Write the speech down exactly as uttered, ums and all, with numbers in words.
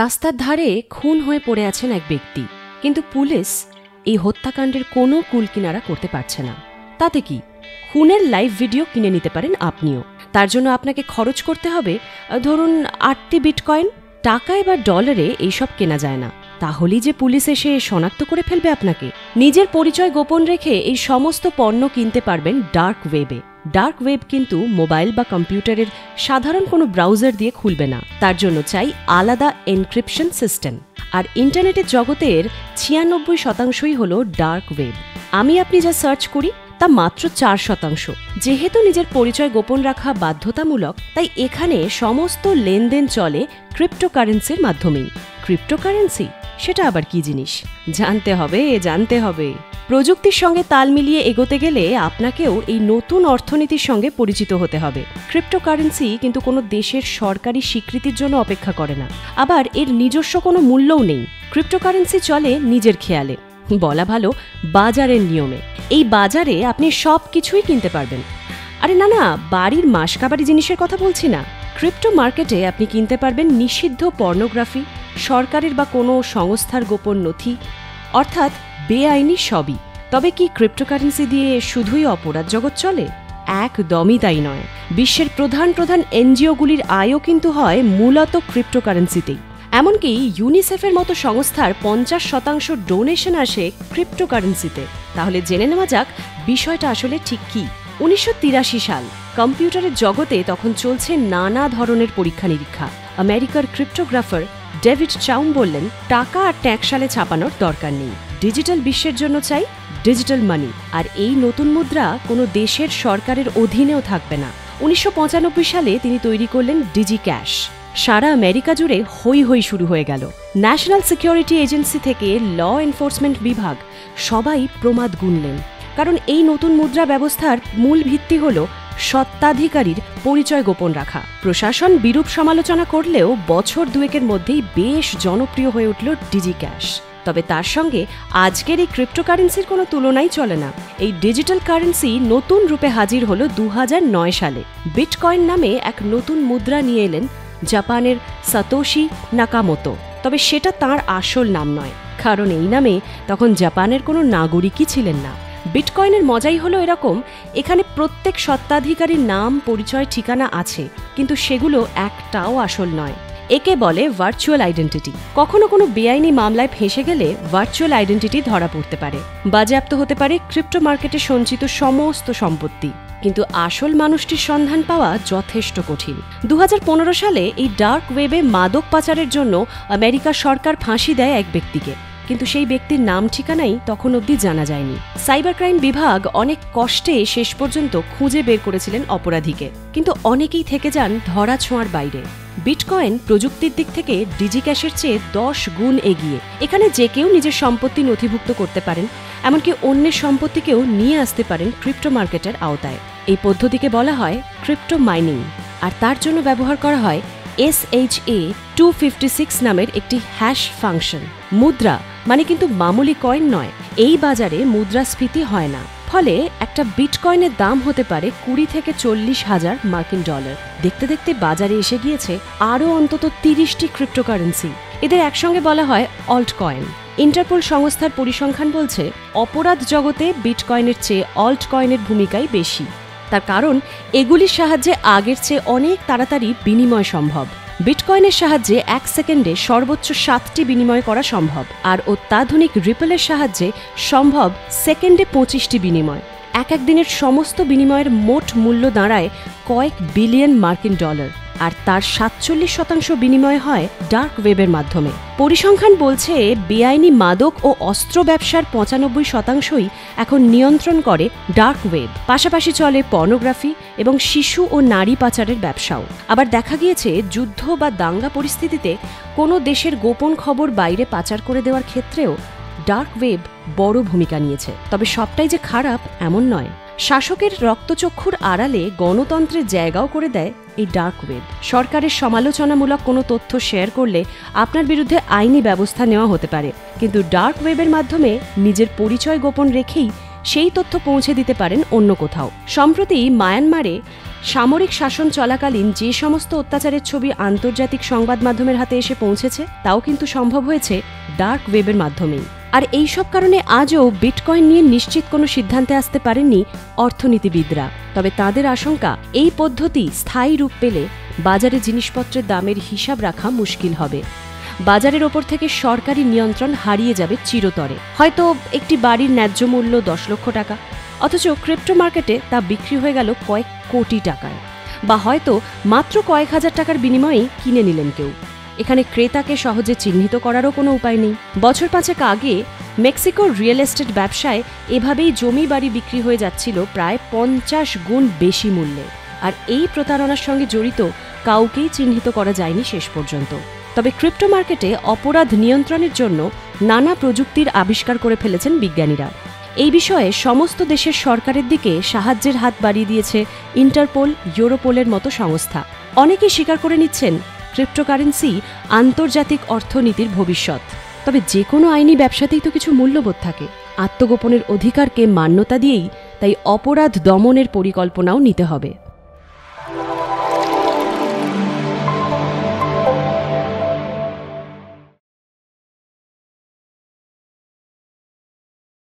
রাস্তার ধারে খুন হয়ে পড়ে আছেন এক ব্যক্তি, কিন্তু পুলিশ এই হত্যাকাণ্ডের কোনো কুলকিনারা করতে পারছে না। তাতে কি, খুনের লাইভ ভিডিও কিনে নিতে পারেন আপনিও। তার জন্য আপনাকে খরচ করতে হবে ধরুন আটটি বিটকয়েন। টাকায় বা ডলারে এইসব কেনা যায় না, তাহলেই যে পুলিশ এসে শনাক্ত করে ফেলবে আপনাকে। নিজের পরিচয় গোপন রেখে এই সমস্ত পণ্য কিনতে পারবেন ডার্ক ওয়েবে। ডার্ক ওয়েব কিন্তু মোবাইল বা কম্পিউটারের সাধারণ কোনো ব্রাউজার দিয়ে খুলবে না, তার জন্য চাই আলাদা এনক্রিপশন সিস্টেম। আর ইন্টারনেটের জগতের ছিয়ানব্বই শতাংশই হলো ডার্ক ওয়েব। আমি আপনি যা সার্চ করি তা মাত্র চার শতাংশ। যেহেতু নিজের পরিচয় গোপন রাখা বাধ্যতামূলক, তাই এখানে সমস্ত লেনদেন চলে ক্রিপ্টোকারেন্সির মাধ্যমেই। ক্রিপ্টোকারেন্সি সেটা আবার কি জিনিস? জানতে হবে জানতে হবে প্রযুক্তির সঙ্গে তাল মিলিয়ে এগোতে গেলে আপনাকেও এই নতুন অর্থনীতির সঙ্গে পরিচিত হতে হবে। ক্রিপ্টোকারেন্সি কিন্তু কোনো দেশের সরকারি স্বীকৃতির জন্য অপেক্ষা করে না, আবার এর নিজস্ব কোনো মূল্যও নেই। ক্রিপ্টোকারেন্সি চলে নিজের খেয়ালে, বলা ভালো বাজারের নিয়মে। এই বাজারে আপনি সব কিছুই কিনতে পারবেন। আরে না না, বাড়ির মাসকাবারি জিনিসের কথা বলছি না। ক্রিপ্টো মার্কেটে আপনি কিনতে পারবেন নিষিদ্ধ পর্নোগ্রাফি, সরকারের বা কোনো সংস্থার গোপন নথি, অর্থাৎ বেআইনি সবই। তবে কি ক্রিপ্টোকারেন্সি দিয়ে শুধুই অপরাধ জগৎ চলে? একদমই তাই নয়। বিশ্বের প্রধান প্রধান এনজিওগুলির আয়ও কিন্তু হয় মূলত ক্রিপ্টোকারেন্সিতেই। এমনকি ইউনিসেফের মতো সংস্থার পঞ্চাশ শতাংশ ডোনেশন আসে ক্রিপ্টোকারেন্সিতে। তাহলে জেনে নেওয়া যাক বিষয়টা আসলে ঠিক কী। উনিশশো তিরাশি সাল, কম্পিউটারের জগতে তখন চলছে নানা ধরনের পরীক্ষা নিরীক্ষা। আমেরিকার ক্রিপ্টোগ্রাফার ডেভিড চাউম বললেন, টাকা আর ট্যাক্সালে ছাপানোর দরকার নেই, ডিজিটাল বিশ্বের জন্য চাই ডিজিটাল মানি। আর এই নতুন মুদ্রা কোনো দেশের সরকারের অধীনেও থাকবে না। উনিশশো পঁচানব্বই সালে তিনি তৈরি করলেন ডিজি ক্যাশ। সারা আমেরিকা জুড়ে হই হই শুরু হয়ে গেল। ন্যাশনাল সিকিউরিটি এজেন্সি থেকে ল এনফোর্সমেন্ট বিভাগ সবাই প্রমাদ গুনলেন, কারণ এই নতুন মুদ্রা ব্যবস্থার মূল ভিত্তি হল সত্ত্বাধিকারীর পরিচয় গোপন রাখা। প্রশাসন বিরূপ সমালোচনা করলেও বছর দুয়েকের মধ্যেই বেশ জনপ্রিয় হয়ে উঠল ডিজি ক্যাশ। তবে তার সঙ্গে আজকের এই ক্রিপ্টোকারেন্সির কোনো তুলনাই চলে না। এই ডিজিটাল কারেন্সি নতুন রূপে হাজির হল দু হাজার নয় সালে। বিটকয়েন নামে এক নতুন মুদ্রা নিয়ে এলেন জাপানের সাতোশি নাকামোতো। তবে সেটা তাঁর আসল নাম নয়, কারণ এই নামে তখন জাপানের কোনো নাগরিকই ছিলেন না। বিটকয়েনের মজাই হলো এরকম, এখানে প্রত্যেক সত্ত্বাধিকারীর নাম, পরিচয়, ঠিকানা আছে, কিন্তু সেগুলো একটাও আসল নয়। একে বলে ভার্চুয়াল আইডেন্টিটি। কখনো কোনো বেআইনি মামলায় ফেঁসে গেলে ভার্চুয়াল আইডেন্টিটি ধরা পড়তে পারে, বাজেয়াপ্ত হতে পারে ক্রিপ্টো মার্কেটে সঞ্চিত সমস্ত সম্পত্তি। কিন্তু আসল মানুষটির সন্ধান পাওয়া যথেষ্ট কঠিন। দু হাজার পনেরো সালে এই ডার্ক ওয়েবে মাদক পাচারের জন্য আমেরিকা সরকার ফাঁসি দেয় এক ব্যক্তিকে, কিন্তু সেই ব্যক্তির নাম ঠিকানাই তখন অবধি জানা যায়নি। সাইবার ক্রাইম বিভাগ অনেক কষ্টে শেষ পর্যন্ত খুঁজে বের করেছিলেন অপরাধীকে, কিন্তু অনেকেই থেকে যান ধরা ছোঁয়ার বাইরে। বিটকয়েন প্রযুক্তির দিক থেকে ডিজি ক্যাশের চেয়ে দশ গুণ এগিয়ে। এখানে যে কেউ নিজের সম্পত্তি নথিভুক্ত করতে পারেন, এমনকি অন্যের সম্পত্তিকেও নিয়ে আসতে পারেন ক্রিপ্টো মার্কেটের আওতায়। এই পদ্ধতিকে বলা হয় ক্রিপ্টো মাইনিং, আর তার জন্য ব্যবহার করা হয় S H A two fifty six নামের একটি হ্যাশ ফাংশন। মুদ্রা মানে কিন্তু মামুলি কয়েন নয়, এই বাজারে মুদ্রাস্ফীতি হয় না। ফলে একটা বিটকয়েনের দাম হতে পারে কুড়ি থেকে চল্লিশ হাজার মার্কিন ডলার। দেখতে দেখতে বাজারে এসে গিয়েছে আরও অন্তত তিরিশটি ক্রিপ্টোকারেন্সি। এদের একসঙ্গে বলা হয় অল্ট কয়েন। ইন্টারপোল সংস্থার পরিসংখ্যান বলছে অপরাধ জগতে বিটকয়েনের চেয়ে অল্ট কয়েনের ভূমিকাই বেশি। তার কারণ এগুলির সাহায্যে আগের চেয়ে অনেক তাড়াতাড়ি বিনিময় সম্ভব। বিটকয়েনের সাহায্যে এক সেকেন্ডে সর্বোচ্চ সাতটি বিনিময় করা সম্ভব, আর অত্যাধুনিক রিপলের সাহায্যে সম্ভব সেকেন্ডে পঁচিশটি বিনিময়। এক এক দিনের সমস্ত বিনিময়ের মোট মূল্য দাঁড়ায় কয়েক বিলিয়ন মার্কিন ডলার, আর তার সাতচল্লিশ শতাংশ বিনিময় হয় ডার্ক ওয়েবের মাধ্যমে। পরিসংখ্যান বলছে বেআইনি মাদক ও অস্ত্র ব্যবসার পঁচানব্বই শতাংশই এখন নিয়ন্ত্রণ করে ডার্ক ওয়েব। পাশাপাশি চলে পর্নোগ্রাফি এবং শিশু ও নারী পাচারের ব্যবসাও। আবার দেখা গিয়েছে যুদ্ধ বা দাঙ্গা পরিস্থিতিতে কোনো দেশের গোপন খবর বাইরে পাচার করে দেওয়ার ক্ষেত্রেও ডার্ক ওয়েব বড় ভূমিকা নিয়েছে। তবে সবটাই যে খারাপ এমন নয়। শাসকের রক্তচক্ষুর আড়ালে গণতন্ত্রের জায়গাও করে দেয় এই ডার্ক ওয়েব। সরকারের সমালোচনামূলক কোনো তথ্য শেয়ার করলে আপনার বিরুদ্ধে আইনি ব্যবস্থা নেওয়া হতে পারে, কিন্তু ডার্ক ওয়েবের মাধ্যমে নিজের পরিচয় গোপন রেখেই সেই তথ্য পৌঁছে দিতে পারেন অন্য কোথাও। সম্প্রতি মায়ানমারে সামরিক শাসন চলাকালীন যে সমস্ত অত্যাচারের ছবি আন্তর্জাতিক সংবাদ মাধ্যমের হাতে এসে পৌঁছেছে তাও কিন্তু সম্ভব হয়েছে ডার্ক ওয়েবের মাধ্যমেই। আর এইসব কারণে আজও বিটকয়েন নিয়ে নিশ্চিত কোনো সিদ্ধান্তে আসতে পারেননি অর্থনীতিবিদরা। তবে তাদের আশঙ্কা, এই পদ্ধতি স্থায়ী রূপ পেলে বাজারে জিনিসপত্রের দামের হিসাব রাখা মুশকিল হবে। বাজারের ওপর থেকে সরকারি নিয়ন্ত্রণ হারিয়ে যাবে চিরতরে। হয়তো একটি বাড়ির ন্যায্য মূল্য দশ লক্ষ টাকা, অথচ ক্রিপ্টো মার্কেটে তা বিক্রি হয়ে গেল কয়েক কোটি টাকায়, বা হয়তো মাত্র কয়েক হাজার টাকার বিনিময়ে কিনে নিলেন কেউ। এখানে ক্রেতাকে সহজে চিহ্নিত করারও কোনো উপায় নেই। বছর পাঁচেক আগে মেক্সিকোর রিয়েল এস্টেট ব্যবসায় এভাবেই জমি বাড়ি বিক্রি হয়ে যাচ্ছিল প্রায় পঞ্চাশ গুণ বেশি মূল্যে। আর এই প্রতারণার সঙ্গে জড়িত কাউকেই চিহ্নিত করা যায়নি শেষ পর্যন্ত। তবে ক্রিপ্টো মার্কেটে অপরাধ নিয়ন্ত্রণের জন্য নানা প্রযুক্তির আবিষ্কার করে ফেলেছেন বিজ্ঞানীরা। এই বিষয়ে সমস্ত দেশের সরকারের দিকে সাহায্যের হাত বাড়িয়ে দিয়েছে ইন্টারপোল, ইউরোপোলের মতো সংস্থা। অনেকেই স্বীকার করে নিচ্ছেন ক্রিপ্টোকারেন্সি আন্তর্জাতিক অর্থনীতির ভবিষ্যৎ। তবে যে কোনো আইনি ব্যবসাতেই তো কিছু মূল্যবোধ থাকে। আত্মগোপনের অধিকারকে মান্যতা দিয়েই তাই অপরাধ দমনের পরিকল্পনাও নিতে হবে।